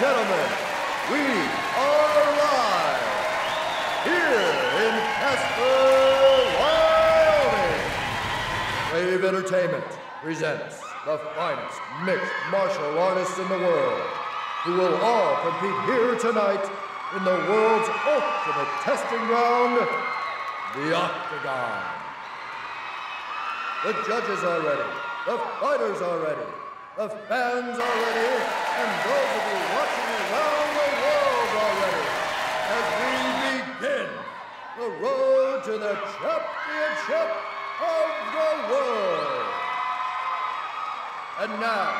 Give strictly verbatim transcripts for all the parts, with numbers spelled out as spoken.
gentlemen, we are live here in Casper, Wyoming. Brave Entertainment presents the finest mixed martial artists in the world, who will all compete here tonight in the world's ultimate testing round, the Octagon. The judges are ready, the fighters are ready, the fans are ready, and those of you watching around the world are ready, as we begin the road to the championship of the world. And now,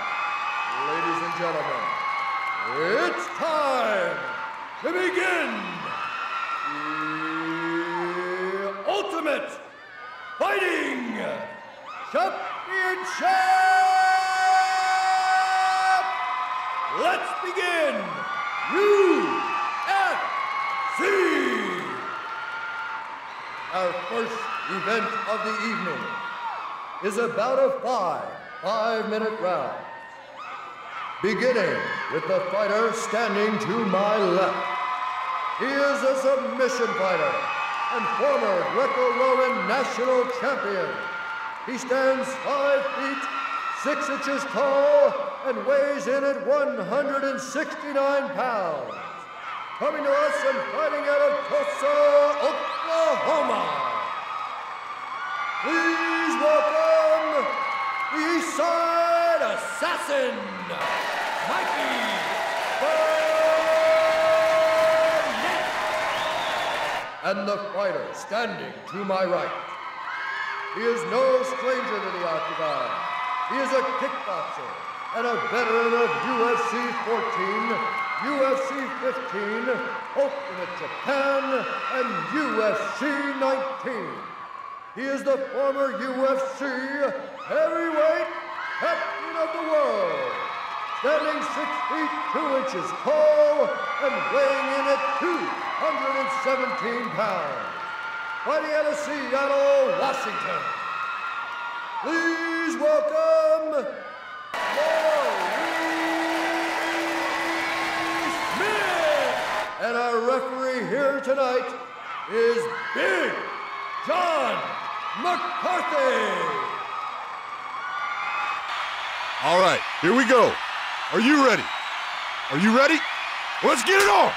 ladies and gentlemen, it's time to begin the Ultimate Fighting Championship! Let's begin! U F C! Our first event of the evening is about a five, five-minute round, beginning with the fighter standing to my left. He is a submission fighter and former Greco-Roman national champion. He stands five feet, six inches tall, and weighs in at one hundred sixty-nine pounds. Coming to us and fighting out of Tulsa, Oklahoma. Please welcome the Eastside Assassin, Mikey Burnett, and the fighter standing to my right. He is no stranger to the Octagon. He is a kickboxer and a veteran of U F C fourteen, U F C fifteen, Ultimate Japan, and U F C nineteen. He is the former U F C heavyweight champion of the world, standing six feet two inches tall and weighing in at two hundred seventeen pounds, fighting out of Seattle, Washington. Please welcome Smith. And our referee here tonight is Big John McCarthy. All right, here we go. Are you ready? Are you ready? Let's get it on!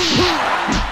Who